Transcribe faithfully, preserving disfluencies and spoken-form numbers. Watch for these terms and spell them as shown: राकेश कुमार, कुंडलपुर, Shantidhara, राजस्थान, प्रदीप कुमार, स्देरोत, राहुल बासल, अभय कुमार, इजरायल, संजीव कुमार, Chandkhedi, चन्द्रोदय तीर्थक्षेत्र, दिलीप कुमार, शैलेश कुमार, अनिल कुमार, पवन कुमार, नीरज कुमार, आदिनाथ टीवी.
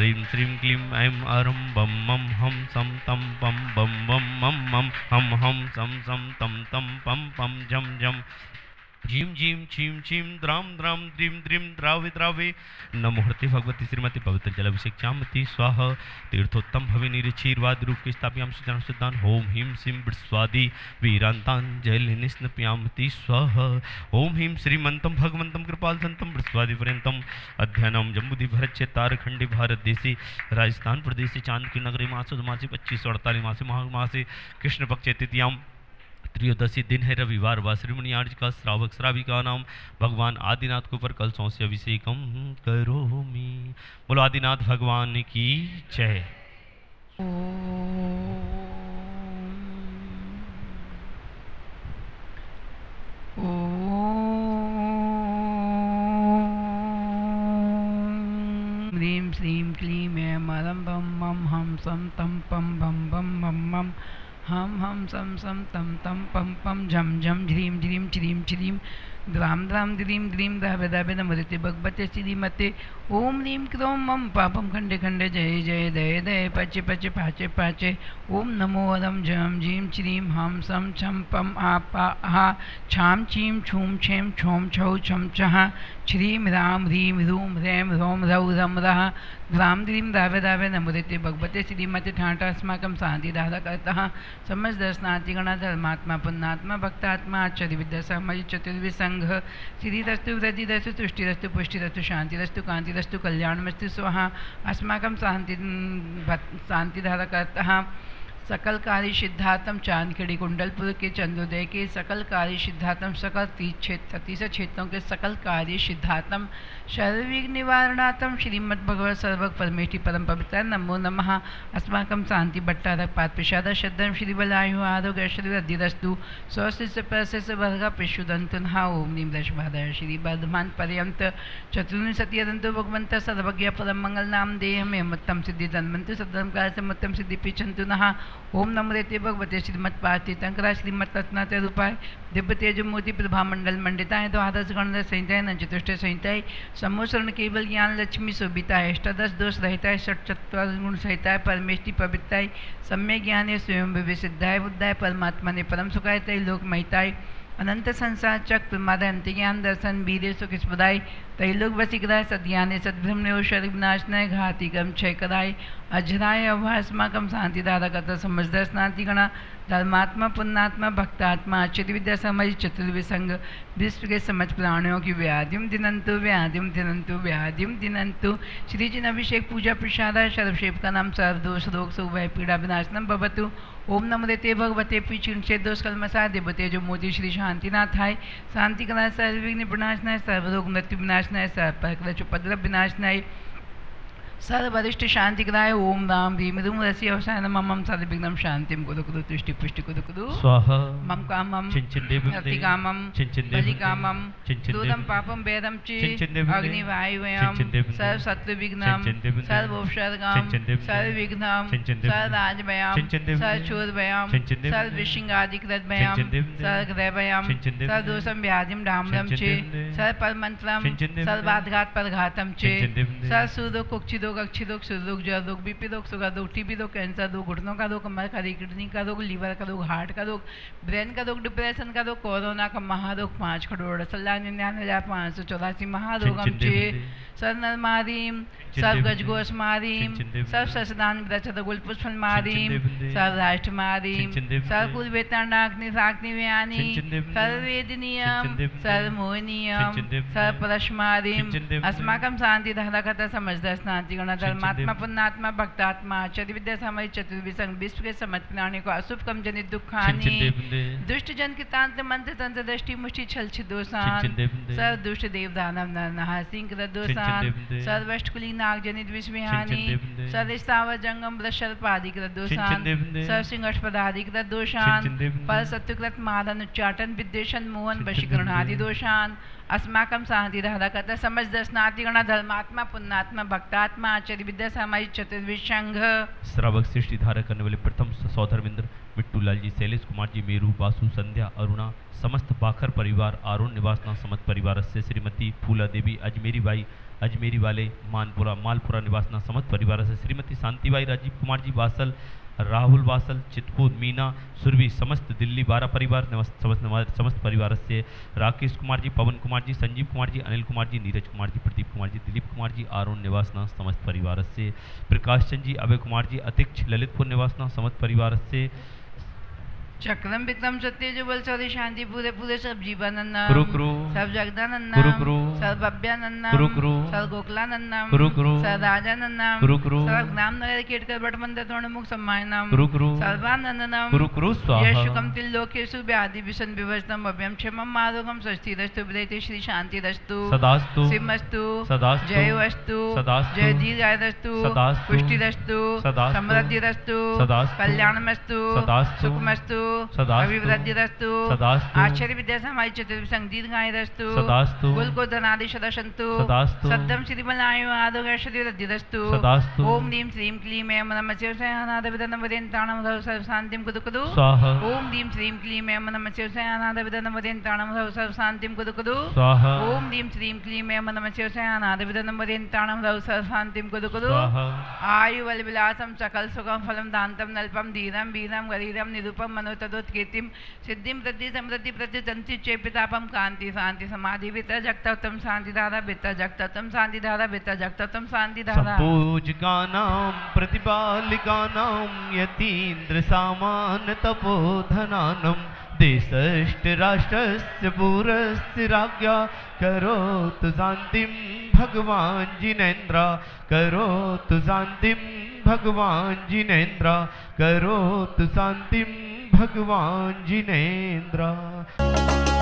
ह्रीं श्रीं क्लीं ऐं अरुं बं मं हं सं तं पं बं बं मं मं हं हं सं सं तं तं पं पं झं झं झीं झीं छीं छीं द्रां द्रां द्रीं द्रीं द्रावि द्रावि नमोहृति भगवती श्रीमती पवित्र जलभिषेक्यामती स्वाहा तीर्थोत्तम भवि निरीक्षीर्वाद रूप के स्थापयाम सुजान सुदान ओम ह्रीं सिं विस्वादी वीरांतां जल निस्नपयामती स्वाहा ओम ह्रीं श्रीमंतं भगवंतं कृपाल संतं विस्वादी पर्यंतम अध्ययनम जम्बुदि भरच्य तारखंडी भारत देशी राजस्थान प्रदेशी चांद की नगरी मासो मासी पच्चीस सौ अड़तालीस मासी महामासी कृष्ण पक्षे तृतीयाम त्रयोदशी दिन है रविवार व श्रीमणि आर्ज का श्रावक श्राविका नाम भगवान आदिनाथ को पर कल सौ से अभिषेकम करोमि। बोलो आदिनाथ भगवान की जय। ह्रीं श्रीं क्लीं ऐं अरं बं मं हं सं तं पं बं बं मं मं हम हम सम सम तम तम पम पम झम झम झ्रीं झ्रीं छ्रीं छ्रीं द्राम द्राम द्रीं द्रीं धावे धावे नमृति भगवते श्रीमते ओम ह्रीं क्रों मम पापम खंडे खंडे जय जय दय दय पचे पचे पाचे पाचे ओम नमो अरम झम झीं श्रीं हम सम छम पम आ पा हा छाम छीं छूं छें छों छौ छम छहा श्रीं राम ह्रीं ह्रूं ह्रैं ह्रौं ह्रौ रम रः द्राम द्रीं धावे धावे नमृति भगवते श्रीमते ठाठ अस्माकं शान्तिदाहकर्तः समझ दर्शनातिगण धर्मात्मा पुण्यात्मा भक्तात्मा आचार्य विद्या सामज चतुर्विध संघ सिद्धिरस्तु वृद्धिरस्तु तुष्टिरस्तु पुष्टिरस्तु शांतिरस्तु कांतिरस्तु कल्याणमस्तु स्वाहा अस्माकं शांति शांतिधारकर्तः सकल कार्य सिद्धार्थम चांदखेड़ी कुंडलपुर के चंद्रोदय के सकल कार्य सिद्धार्थम सकल तीर्थ क्षेत्र तीसरे क्षेत्रों के सकल कार्य सिद्धार्थम सर्वविघ्न निवारणार्थम श्रीमद् भगवत सर्वक परमेष्ठी परम पवित्र नमो नमः अस्माकं शांति भट्टारक पात प्रसाद श्रद्धम श्री बलायु आरोग्य श्री अधिरस्तु स्वस्थ प्रशस्त वर्ग पिशुदंतुन्हा ओम नीम दशभादय श्री वर्धमान पर्यंत चतुर्नि सत्यदंतु भगवंत सर्वज्ञ परम मंगल नाम देहमे मत्तम सिद्धि धन्वंतु सदम कार्य से मत्तम सिद्धि पिछंतुन्हा ओम नमो रेते भगवते श्रीमत्पार्थीतंकरा श्रीमत्तनाथ रूपाय दिव्य तेज मूर्ति प्रभा मंडल मंडिताय द्वादश गण संहिताय नचतुष्ट संहिताय समोसरण केवल ज्ञान लक्ष्मी शोभिताय अष्टादश दोष रहताय षट्चत्वारि गुण सहिताय परमेष्टि पवित्राय सम्यक ज्ञाने स्वयं विसिद्धाय बुद्धाय परमात्मा ने परम सुखाय त्रैलोक महिताय अनंत संसार चक्र प्रमाद अंत ज्ञान दर्शन वीर सुख स्पदाय त्रैलोक वसीकराय सद्याने सद्भ्रम ने शर्विनाशनाय घाति गम क्षय कराय अजराय अभास्माकम शांतिदारकता समझ दर्शनातिगणा धर्मात्मा पुण्यात्मा भक्तात्मा आचर्य विद्या समझ चतुर्विध संघ विश्व के समझ प्राणियों की व्याधिम दिनंतु व्याधिम दिनंतु व्याधिम दिनंतु श्री जिन अभिषेक पूजा प्रसादाय सर्वशेव का नाम सर्वदोष रोग सुभय पीड़ा विनाशनम भवतु ओम नमो रेते भगवते पीछिन से दोष कलमसा देवते जो मोदी श्री शांतिनाथाय शांतिकराय सर्वविघ्न विनाशनाय सर्वरोग मृत्यु विनाशनाय सर्वप्रकल्प उपद्रव विनाशनाय सर्वरिष्ठ शांतिकराय ओम राम ह्रीं ह्रूं रसि अवसाय नमः मम सर्वविघ्नं शांतिं कुरु कुरु तुष्टि पुष्टि कुरु कुरु स्वाहा मम कामं अतिकामं बलिकामं दूरं पापं वेदं चि अग्निवायुवयं सर्वशत्रुविघ्नं सर्वोपसर्गं सर्वविघ्नं सर्वराजभयं सर्वचोरभयं सर्वविशृंगादिकृतभयं सर्वग्रहभयं सर्वदोषं व्याधिं डाम्रं चि सर्वपरमन्त्रं सर्वाघातपरघातं चि सर्वसुदुःखक्षिदो कक्षिदोग सुदोग जयदोग बीपी रोग सुगा रोग टीबी रोग कैंसर रोग घुटनों का रोग कमर का किडनी का रोग लीवर का रोग हार्ट का रोग ब्रेन का रोग डिप्रेशन का रोग कोरोना का महारोग पाँच करोड़ सलाह निन्यानवे हजार पाँच सौ चौरासी महारोग सर नर मारीम सर्व गजगोश मारीम सर्व ससदान गुलपुष्पन मारीम सर्व राष्ट्र मारीम सर्व कुलवेतानाग्नि साग्नि व्यानी सर्ववेदनियम सर्वमोहनियम सर्व परशमारीम अस्माकं शांति धारा कथा समझ दर्शनातिगण धर्मात्मा पुण्यात्मा भक्तात्मा आचार्य विद्या समय चतुर्विध संघ विश्व के समस्त प्राणियों को अशुभ कम जनित दुखानी दुष्ट जन के तांत्र मंत्र तंत्र दृष्टि मुष्टि छल छिदोषान सर्व दुष्ट देव दानव नर नहा सिंह कृत दोषान सर्व अष्टकुली नाग जनित विषविहानी सर्व स्थावर जंगम वृषर्प आदि कृत दोषान सर्व सिंहस्पद आदि कृत दोषान पर शत्रुकृत मारन उच्चाटन विद्वेषण मोहन वशीकरण आदि दोषान अस्माकं शांतिदाहकर्ता समझ दर्शनातिगण धर्मात्मा पुण्यात्मा भक्तात्मा आचार्य विद्या सामज चतुर्विध संघ श्रावक सृष्टि धारक करने वाले प्रथम सौधर्मेंद्र मिट्टूलाल जी शैलेश कुमार जी मेरू वासु संध्या अरुणा समस्त पाखर परिवार आरुण निवासना समस्त परिवार से श्रीमती फूला देवी अजमेरी बाई अजमेरी वाले मानपुरा मालपुरा निवासना समस्त परिवार से श्रीमती शांतिबाई, राजीव कुमार जी बासल, राहुल बासल, चितपुर, मीना, सुरभि, समस्त दिल्ली बारह परिवार समस्त समस्त परिवार से राकेश कुमार जी, पवन कुमार जी, संजीव कुमार जी, अनिल कुमार जी, नीरज कुमार जी, प्रदीप कुमार जी, दिलीप कुमार जी, आरुण निवासना समस्त परिवार से, प्रकाश चंद जी, अभय कुमार जी, अतिक्ष ललितपुर निवासना समस्त परिवार से, चक्रम विक्रम सत्य जुबल सौरी शांति पूरे पूरे सब जीवानन्ना सब जगदानन्ना सब भव्यानन्ना सब गोकलानन्ना सब राजानन्ना सब नाम नगर केटकर बट मंदिर तोड़ मुख सम्मानम सर्वानन्ना यशुकम तिलोकेशु व्याधि विशन विवस्तम अभ्यम क्षमम मारोगम सस्ती रस्तु ब्रेति श्री शांति रस्तु सदास्तु सिमस्तु सदास्तु जय वस्तु सदास्तु जय दीर्घाय रस्तु सदास्तु पुष्टि रस्तु सदास्तु समृद्धि रस्तु सदास्तु कल्याणमस्तु सदास्तु सुखमस्तु अभिवृद्धिरस्तु आश्चर्य विद्या समाय चतुर्विसंग दीर्घायरस्तु कुल को धनादेश दशंतु सद्यम श्रीमलायु आदोगश्री वृद्धिरस्तु ओम दीम श्रीम क्लीम एम नमः शिवाय अनाद विदनम वदेन्ताणम सर्व शांतिम कुदुकुदु स्वाहा ओम दीम श्रीम क्लीम एम नमः शिवाय अनाद विदनम वदेन्ताणम सर्व शांतिम कुदुकुदु स्वाहा ओम दीम श्रीम क्लीम एम नमः शिवाय अनाद विदनम वदेन्ताणम सर्व शांतिम कुदुकुदु स्वाहा आयु बल विलासम सकल सुखम फलम दानतम नल्पम धीरम वीरम गरीरम निरूपम तदोत्कीर्तिम सिद्धिम प्रति समृद्धि प्रति तंति चेपितापम कांति शांति समाधि विता जगतम शांति धारा विता जगतम शांति धारा विता जगतम शांति धारा पूजकानां प्रतिपालिकानां यतीन्द्र सामान तपोधनानम देशश्च राष्ट्रस्य पुरस्य राज्ञा करोतु शान्तिं भगवान् जिनेन्द्र करोतु शान्तिं भगवान् जिनेन्द्र करोतु शान्तिं भगवान् जिनेन्द्र।